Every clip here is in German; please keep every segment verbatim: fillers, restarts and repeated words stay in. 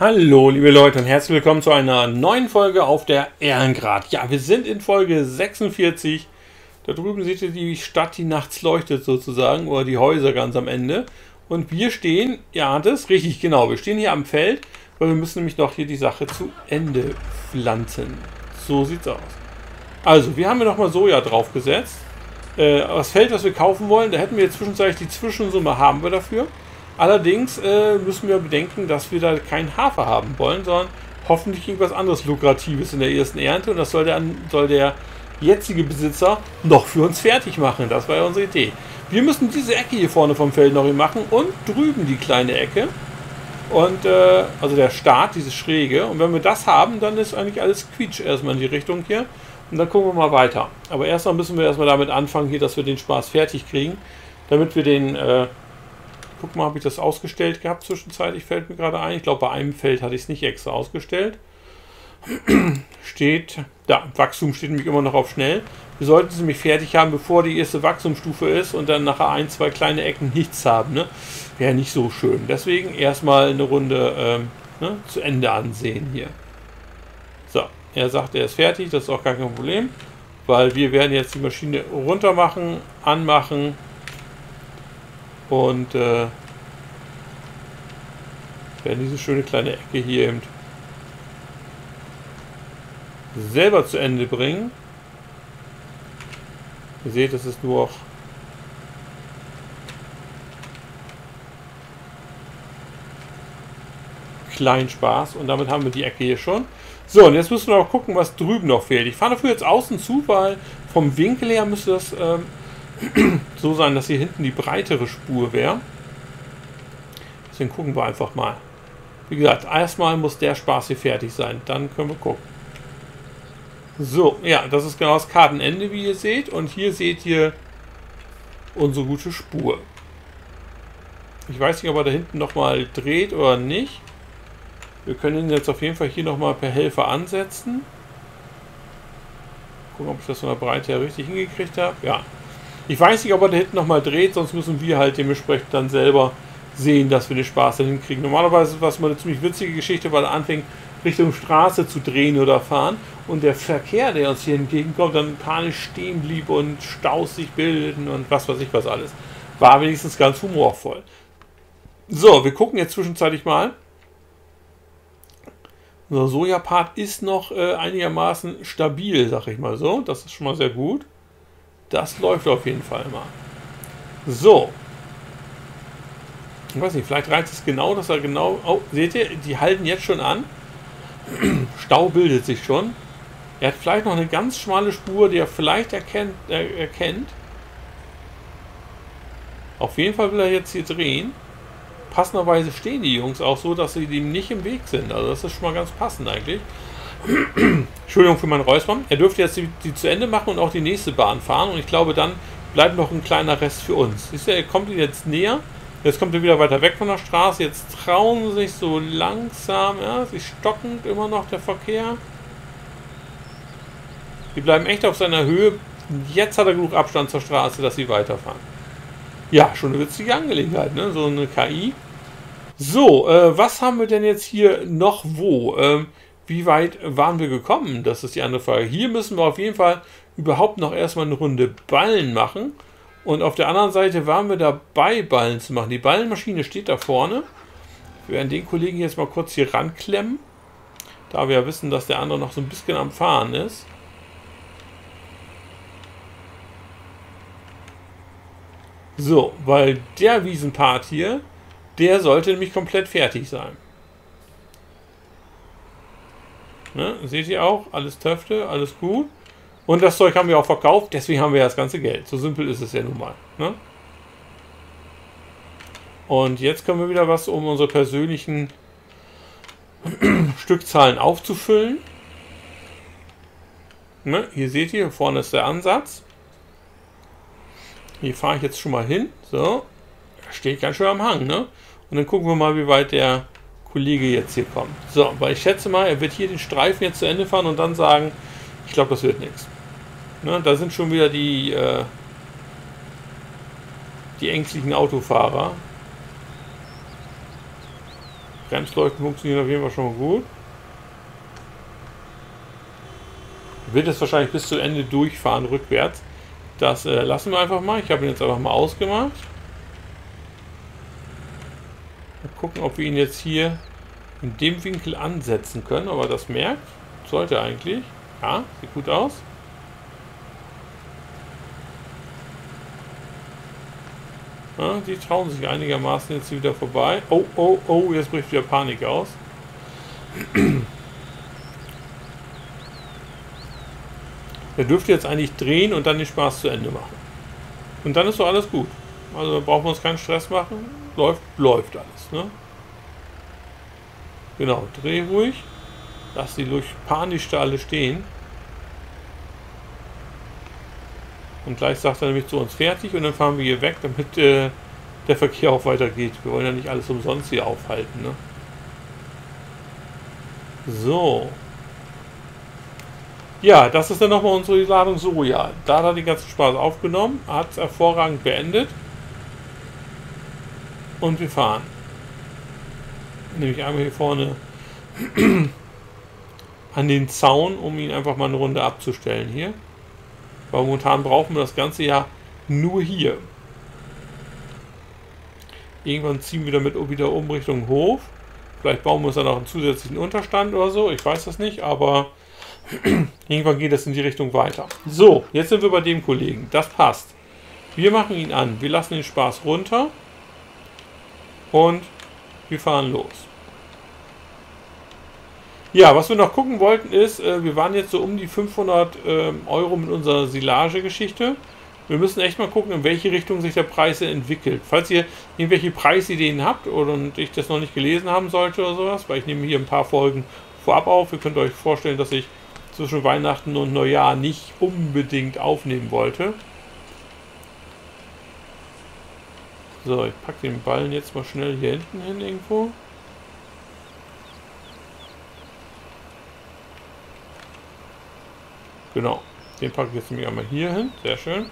Hallo liebe Leute und herzlich willkommen zu einer neuen Folge auf der Erlengrat. Ja, wir sind in Folge sechsundvierzig. Da drüben seht ihr die Stadt, die nachts leuchtet sozusagen, oder die Häuser ganz am Ende. Und wir stehen, ja das ist richtig, genau, wir stehen hier am Feld, weil wir müssen nämlich noch hier die Sache zu Ende pflanzen. So sieht's aus. Also, wir haben hier nochmal Soja draufgesetzt. Äh, das Feld, was wir kaufen wollen, da hätten wir jetzt zwischenzeitlich die Zwischensumme, haben wir dafür. Allerdings äh, müssen wir bedenken, dass wir da keinen Hafer haben wollen, sondern hoffentlich irgendwas anderes Lukratives in der ersten Ernte. Und das soll der, soll der jetzige Besitzer noch für uns fertig machen. Das war ja unsere Idee. Wir müssen diese Ecke hier vorne vom Feld noch machen und drüben die kleine Ecke. Und äh, also der Start, dieses Schräge. Und wenn wir das haben, dann ist eigentlich alles quietsch erstmal in die Richtung hier. Und dann gucken wir mal weiter. Aber erstmal müssen wir erstmal damit anfangen, hier, dass wir den Spaß fertig kriegen, damit wir den... Äh, Guck mal, habe ich das ausgestellt gehabt zwischenzeitlich, fällt mir gerade ein. Ich glaube, bei einem Feld hatte ich es nicht extra ausgestellt. Steht, da, Wachstum steht nämlich immer noch auf schnell. Wir sollten es nämlich fertig haben, bevor die erste Wachstumsstufe ist und dann nachher ein, zwei kleine Ecken nichts haben. Ne? Wäre nicht so schön. Deswegen erstmal eine Runde ähm, ne, zu Ende ansehen hier. So, er sagt, er ist fertig, das ist auch gar kein Problem, weil wir werden jetzt die Maschine runter machen, anmachen. Und äh, werden diese schöne kleine Ecke hier eben selber zu Ende bringen. Ihr seht, das ist nur auch klein Spaß. Und damit haben wir die Ecke hier schon. So, und jetzt müssen wir noch gucken, was drüben noch fehlt. Ich fahre dafür jetzt außen zu, weil vom Winkel her müsste das... Ähm, so sein, dass hier hinten die breitere Spur wäre. Deswegen gucken wir einfach mal. Wie gesagt, erstmal muss der Spaß hier fertig sein. Dann können wir gucken. So, ja, das ist genau das Kartenende, wie ihr seht. Und hier seht ihr unsere gute Spur. Ich weiß nicht, ob er da hinten nochmal dreht oder nicht. Wir können ihn jetzt auf jeden Fall hier nochmal per Helfer ansetzen. Gucken, ob ich das von der Breite her richtig hingekriegt habe. Ja. Ich weiß nicht, ob er da hinten nochmal dreht, sonst müssen wir halt dementsprechend dann selber sehen, dass wir den Spaß dahin kriegen. Normalerweise ist das mal eine ziemlich witzige Geschichte, weil er anfängt, Richtung Straße zu drehen oder fahren und der Verkehr, der uns hier entgegenkommt, dann panisch stehen blieb und Staus sich bildeten und was weiß ich was alles. War wenigstens ganz humorvoll. So, wir gucken jetzt zwischenzeitlich mal. Unser Sojapart ist noch äh, einigermaßen stabil, sag ich mal so. Das ist schon mal sehr gut. Das läuft auf jeden Fall mal. So. Ich weiß nicht, vielleicht reicht es genau, dass er genau... Oh, seht ihr, die halten jetzt schon an. Stau bildet sich schon. Er hat vielleicht noch eine ganz schmale Spur, die er vielleicht erkennt. Äh, erkennt. Auf jeden Fall will er jetzt hier drehen. Passenderweise stehen die Jungs auch so, dass sie ihm nicht im Weg sind. Also das ist schon mal ganz passend eigentlich. Entschuldigung für meinen Räuspern. Er dürfte jetzt die, die zu Ende machen und auch die nächste Bahn fahren. Und ich glaube, dann bleibt noch ein kleiner Rest für uns. Siehst du, er kommt jetzt näher. Jetzt kommt er wieder weiter weg von der Straße. Jetzt trauen sich so langsam. Ja, sie stockend immer noch der Verkehr. Die bleiben echt auf seiner Höhe. Jetzt hat er genug Abstand zur Straße, dass sie weiterfahren. Ja, schon eine witzige Angelegenheit, ne? So eine K I. So, äh, was haben wir denn jetzt hier noch wo? Ähm, Wie weit waren wir gekommen? Das ist die andere Frage. Hier müssen wir auf jeden Fall überhaupt noch erstmal eine Runde Ballen machen. Und auf der anderen Seite waren wir dabei, Ballen zu machen. Die Ballenmaschine steht da vorne. Wir werden den Kollegen jetzt mal kurz hier ranklemmen. Da wir ja wissen, dass der andere noch so ein bisschen am Fahren ist. So, weil der Wiesenpart hier, der sollte nämlich komplett fertig sein. Ne? Seht ihr auch, alles Töfte, alles gut. Und das Zeug haben wir auch verkauft, deswegen haben wir ja das ganze Geld. So simpel ist es ja nun mal. Ne? Und jetzt können wir wieder was, um unsere persönlichen Stückzahlen aufzufüllen. Ne? Hier seht ihr, hier vorne ist der Ansatz. Hier fahre ich jetzt schon mal hin. So, steht ganz schön am Hang. Ne? Und dann gucken wir mal, wie weit der... Kollege jetzt hier kommt. So, weil ich schätze mal, er wird hier den Streifen jetzt zu Ende fahren und dann sagen, ich glaube, das wird nichts. Ne, da sind schon wieder die äh, die ängstlichen Autofahrer. Bremsleuchten funktionieren auf jeden Fall schon mal gut. Wird das wahrscheinlich bis zum Ende durchfahren rückwärts. Das äh, lassen wir einfach mal. Ich habe ihn jetzt einfach mal ausgemacht. Mal gucken, ob wir ihn jetzt hier in dem Winkel ansetzen können. Aber das merkt, sollte eigentlich. Ja, sieht gut aus. Ja, die trauen sich einigermaßen jetzt wieder vorbei. Oh, oh, oh, jetzt bricht wieder Panik aus. Der dürfte jetzt eigentlich drehen und dann den Spaß zu Ende machen. Und dann ist doch alles gut. Also da brauchen wir uns keinen Stress machen. Läuft, läuft alles. Ne? Genau, dreh ruhig. Lass die durch panisch da alle stehen. Und gleich sagt er nämlich zu uns fertig und dann fahren wir hier weg, damit äh, der Verkehr auch weitergeht. Wir wollen ja nicht alles umsonst hier aufhalten. Ne? So. Ja, das ist dann nochmal unsere Ladung Soja. Da hat er den ganzen Spaß aufgenommen, hat es hervorragend beendet. Und wir fahren. Nehme ich einmal hier vorne an den Zaun, um ihn einfach mal eine Runde abzustellen hier. Weil momentan brauchen wir das ganze ja nur hier. Irgendwann ziehen wir damit wieder um Richtung Hof. Vielleicht bauen wir uns dann auch einen zusätzlichen Unterstand oder so. Ich weiß das nicht, aber... irgendwann geht das in die Richtung weiter. So, jetzt sind wir bei dem Kollegen. Das passt. Wir machen ihn an. Wir lassen den Spaß runter. Und wir fahren los. Ja, was wir noch gucken wollten ist, wir waren jetzt so um die fünfhundert Euro mit unserer Silage-Geschichte. Wir müssen echt mal gucken, in welche Richtung sich der Preis entwickelt. Falls ihr irgendwelche Preisideen habt und ich das noch nicht gelesen haben sollte oder sowas, weil ich nehme hier ein paar Folgen vorab auf. Ihr könnt euch vorstellen, dass ich zwischen Weihnachten und Neujahr nicht unbedingt aufnehmen wollte. So, ich packe den Ballen jetzt mal schnell hier hinten hin irgendwo. Genau, den packe ich jetzt nämlich einmal hier hin. Sehr schön.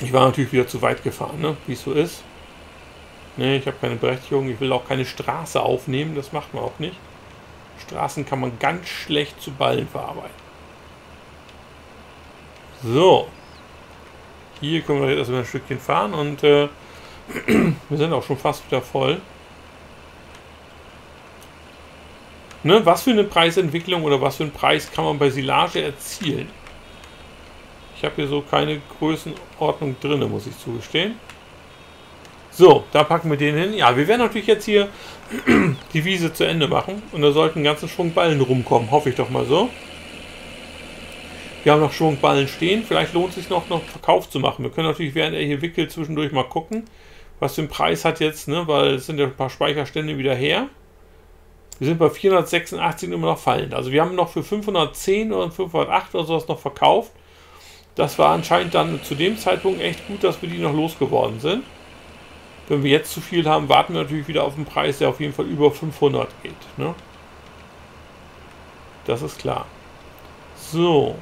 Ich war natürlich wieder zu weit gefahren, ne? Wie es so ist. Ne, ich habe keine Berechtigung. Ich will auch keine Straße aufnehmen. Das macht man auch nicht. Straßen kann man ganz schlecht zu Ballen verarbeiten. So. Hier können wir jetzt erstmal ein Stückchen fahren und äh, wir sind auch schon fast wieder voll. Ne, was für eine Preisentwicklung oder was für einen Preis kann man bei Silage erzielen? Ich habe hier so keine Größenordnung drin, muss ich zugestehen. So, da packen wir den hin. Ja, wir werden natürlich jetzt hier die Wiese zu Ende machen. Und da sollten einen ganzen Schwung Ballen rumkommen. Hoffe ich doch mal so. Wir haben noch Schwung Ballen stehen. Vielleicht lohnt es sich noch, noch Verkauf zu machen. Wir können natürlich, während er hier wickelt, zwischendurch mal gucken, was für einen Preis hat jetzt, ne? Weil es sind ja ein paar Speicherstände wieder her. Wir sind bei vierhundertsechsundachtzig immer noch fallend. Also wir haben noch für fünfhundertzehn oder fünfhundertacht oder sowas noch verkauft. Das war anscheinend dann zu dem Zeitpunkt echt gut, dass wir die noch losgeworden sind. Wenn wir jetzt zu viel haben, warten wir natürlich wieder auf einen Preis, der auf jeden Fall über fünfhundert geht. Ne? Das ist klar. So.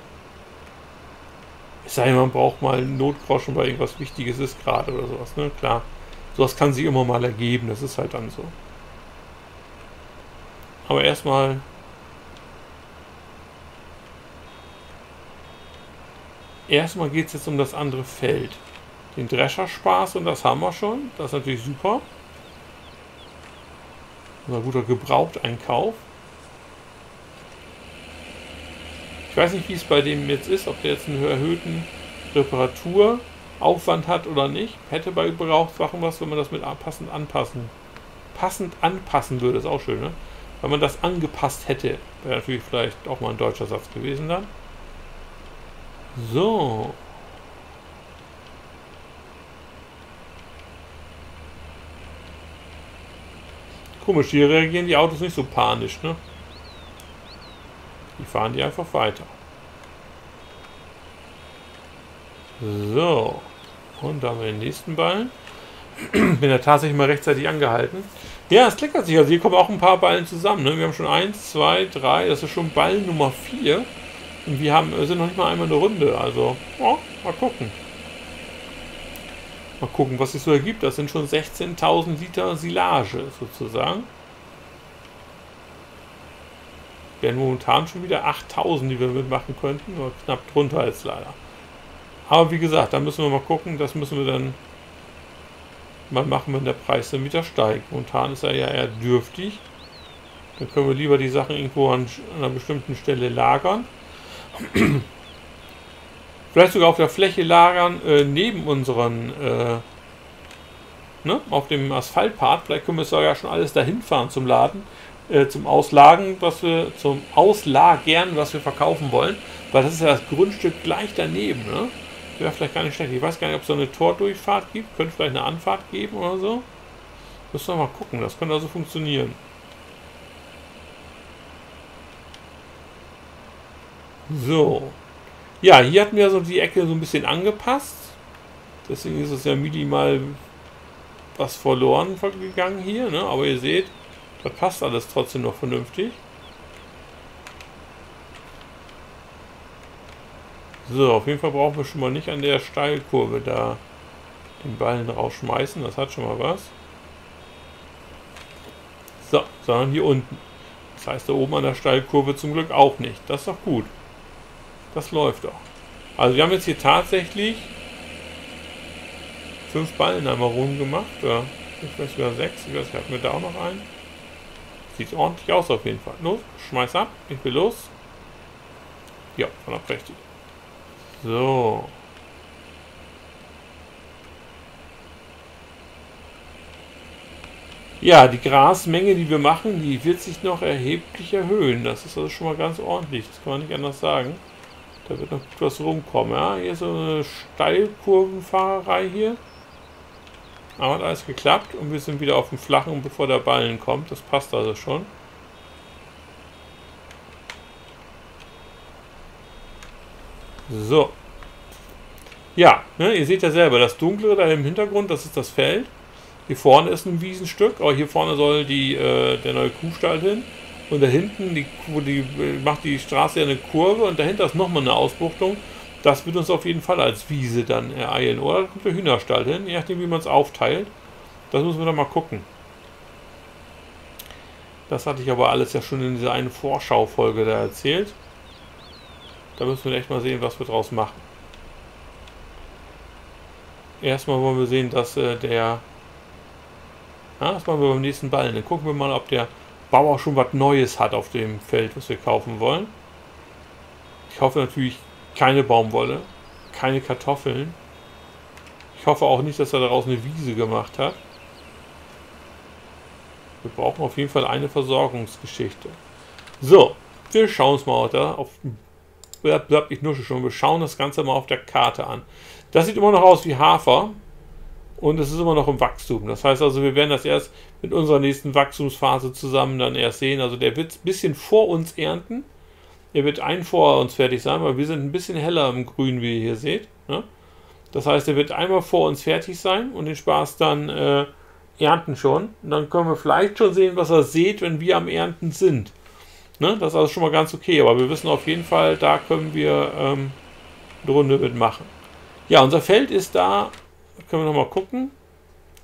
Es sei denn, man braucht mal einen Notgroschen, weil irgendwas Wichtiges ist gerade oder sowas. Ne? Klar, sowas kann sich immer mal ergeben. Das ist halt dann so. Aber erstmal... Erstmal geht es jetzt um das andere Feld. Den Drescher-Spaß und das haben wir schon. Das ist natürlich super. Unser guter Gebrauchteinkauf. Ich weiß nicht, wie es bei dem jetzt ist, ob der jetzt einen erhöhten Reparaturaufwand hat oder nicht. Hätte bei Gebrauchtsachen was, wenn man das mit passend anpassen. Passend anpassen würde, ist auch schön, ne? Wenn man das angepasst hätte, wäre natürlich vielleicht auch mal ein deutscher Satz gewesen dann. So. Komisch, hier reagieren die Autos nicht so panisch, ne? Die fahren die einfach weiter. So. Und da haben wir den nächsten Ballen. Bin ja tatsächlich mal rechtzeitig angehalten. Ja, es klickert sich. Also hier kommen auch ein paar Ballen zusammen, ne? Wir haben schon eins, zwei, drei. Das ist schon Ball Nummer vier. Und wir haben, sind noch nicht mal einmal eine Runde. Also, oh, mal gucken. Mal gucken, was sich so ergibt. Das sind schon sechzehntausend Liter Silage sozusagen. Wären momentan schon wieder achttausend, die wir mitmachen könnten, aber knapp drunter jetzt leider. Aber wie gesagt, da müssen wir mal gucken, das müssen wir dann mal machen, wenn der Preis dann wieder steigt. Momentan ist er ja eher dürftig. Dann können wir lieber die Sachen irgendwo an einer bestimmten Stelle lagern. Vielleicht sogar auf der Fläche lagern, äh, neben unseren, äh, ne, auf dem Asphaltpart. Vielleicht können wir es sogar schon alles dahin fahren zum Laden, äh, zum Auslagen, was wir, zum Auslagern, was wir verkaufen wollen. Weil das ist ja das Grundstück gleich daneben, ne? Wäre vielleicht gar nicht schlecht. Ich weiß gar nicht, ob es so eine Tordurchfahrt gibt. Könnte vielleicht eine Anfahrt geben oder so. Müssen wir mal gucken. Das könnte also funktionieren. So. Ja, hier hatten wir so die Ecke so ein bisschen angepasst. Deswegen ist es ja minimal was verloren gegangen hier, ne? Aber ihr seht, da passt alles trotzdem noch vernünftig. So, auf jeden Fall brauchen wir schon mal nicht an der Steilkurve da den Ballen rausschmeißen. Das hat schon mal was. So, sondern hier unten. Das heißt, da oben an der Steilkurve zum Glück auch nicht. Das ist doch gut. Das läuft doch. Also wir haben jetzt hier tatsächlich fünf Ballen einmal rumgemacht. Oder ich weiß sogar sechs. Ich weiß, ich habe mir da auch noch einen. Sieht ordentlich aus auf jeden Fall. Los, schmeiß ab. Ich will los. Ja, war noch prächtig. So. Ja, die Grasmenge, die wir machen, die wird sich noch erheblich erhöhen. Das ist also schon mal ganz ordentlich. Das kann man nicht anders sagen. Da wird noch gut was rumkommen. Ja, hier ist so eine Steilkurvenfahrerei hier. Aber hat alles geklappt und wir sind wieder auf dem Flachen, bevor der Ballen kommt. Das passt also schon. So. Ja, ne, ihr seht ja selber, das Dunklere da im Hintergrund, das ist das Feld. Hier vorne ist ein Wiesenstück, aber hier vorne soll die, äh, der neue Kuhstall hin. Und da hinten die, die, macht die Straße ja eine Kurve und dahinter ist nochmal eine Ausbuchtung. Das wird uns auf jeden Fall als Wiese dann ereilen. Oder da kommt der Hühnerstall hin, je nachdem wie man es aufteilt. Das müssen wir dann mal gucken. Das hatte ich aber alles ja schon in dieser einen Vorschaufolge da erzählt. Da müssen wir echt mal sehen, was wir draus machen. Erstmal wollen wir sehen, dass äh, der... Ja, das machen wir beim nächsten Ballen. Dann gucken wir mal, ob der Bauer schon was Neues hat auf dem Feld, was wir kaufen wollen. Ich hoffe natürlich keine Baumwolle, keine Kartoffeln. Ich hoffe auch nicht, dass er daraus eine Wiese gemacht hat. Wir brauchen auf jeden Fall eine Versorgungsgeschichte. So, wir schauen uns mal da auf... Ich nusche schon. Wir schauen das Ganze mal auf der Karte an. Das sieht immer noch aus wie Hafer und es ist immer noch im Wachstum. Das heißt also, wir werden das erst mit unserer nächsten Wachstumsphase zusammen dann erst sehen. Also der wird ein bisschen vor uns ernten. Er wird ein vor uns fertig sein, weil wir sind ein bisschen heller im Grün, wie ihr hier seht. Das heißt, er wird einmal vor uns fertig sein und den Spaß dann äh, ernten schon. Und dann können wir vielleicht schon sehen, was er sät, wenn wir am Ernten sind. Ne, das ist also schon mal ganz okay, aber wir wissen auf jeden Fall, da können wir ähm, eine Runde mitmachen. Ja, unser Feld ist da, können wir nochmal gucken,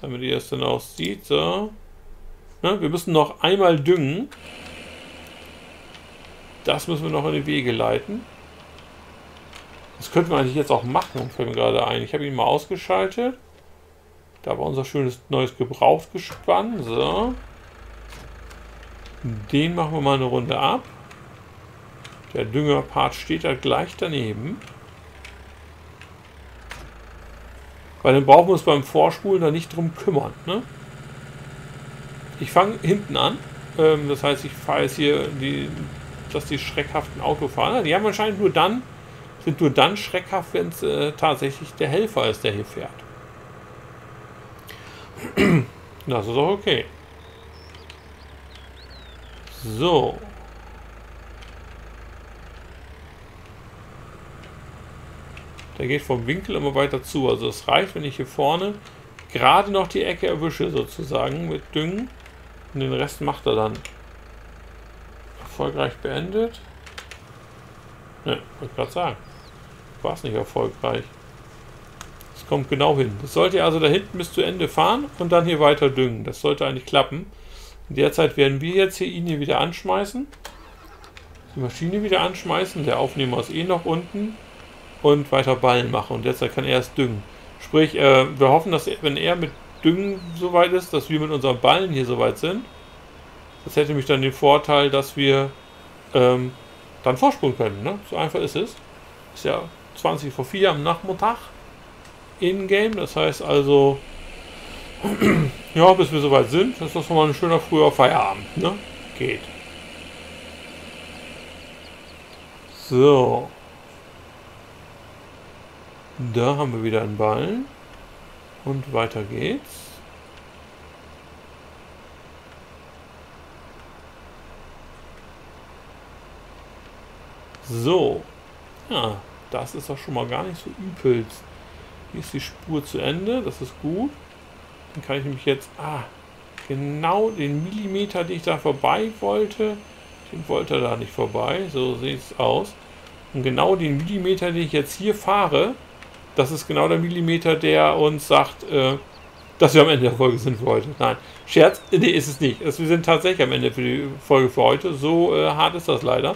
damit ihr es dann aussieht. So. Ne, wir müssen noch einmal düngen. Das müssen wir noch in die Wege leiten. Das könnten wir eigentlich jetzt auch machen, fällt mir gerade ein. Ich habe ihn mal ausgeschaltet. Da war unser schönes neues Gebrauchtgespann. So. Den machen wir mal eine Runde ab. Der Düngerpart steht da gleich daneben. Weil dann brauchen wir uns beim Vorspulen da nicht drum kümmern. Ne? Ich fange hinten an. Ähm, das heißt, ich fahre jetzt hier, die, dass die schreckhaften Autofahrer, die haben anscheinend nur dann, sind nur dann schreckhaft, wenn es äh, tatsächlich der Helfer ist, der hier fährt. Das ist auch okay. So. Der geht vom Winkel immer weiter zu. Also es reicht, wenn ich hier vorne gerade noch die Ecke erwische, sozusagen, mit Düngen. Und den Rest macht er dann. Erfolgreich beendet. Ne, wollte ich gerade sagen. War es nicht erfolgreich. Das kommt genau hin. Das sollte also da hinten bis zu Ende fahren und dann hier weiter düngen. Das sollte eigentlich klappen. In der Zeit werden wir jetzt hier ihn hier wieder anschmeißen. Die Maschine wieder anschmeißen. Der Aufnehmer ist eh noch unten. Und weiter Ballen machen. Und derzeit kann er erst düngen. Sprich, äh, wir hoffen, dass er, wenn er mit Düngen soweit ist, dass wir mit unseren Ballen hier soweit sind. Das hätte mich dann den Vorteil, dass wir ähm, dann vorspulen können. Ne? So einfach ist es. Ist ja zwanzig vor vier am Nachmittag in-game. Das heißt also, ja, bis wir soweit sind, ist das nochmal ein schöner früher Feierabend. Ne? Geht. So. Da haben wir wieder einen Ballen. Und weiter geht's. So. Ja, das ist doch schon mal gar nicht so übel. Hier ist die Spur zu Ende. Das ist gut. Dann kann ich nämlich jetzt... Ah, genau den Millimeter, den ich da vorbei wollte. Den wollte er da nicht vorbei. So sieht es aus. Und genau den Millimeter, den ich jetzt hier fahre... Das ist genau der Millimeter, der uns sagt, äh, dass wir am Ende der Folge sind für heute. Nein, Scherz, nee, ist es nicht. Also wir sind tatsächlich am Ende für die Folge für heute. So äh, hart ist das leider.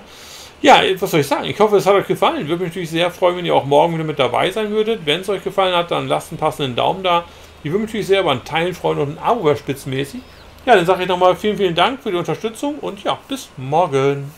Ja, was soll ich sagen? Ich hoffe, es hat euch gefallen. Würde mich natürlich sehr freuen, wenn ihr auch morgen wieder mit dabei sein würdet. Wenn es euch gefallen hat, dann lasst einen passenden Daumen da. Ich würde mich natürlich sehr über einen Teilen freuen und ein Abo spitzenmäßig. Ja, dann sage ich nochmal vielen, vielen Dank für die Unterstützung und ja, bis morgen.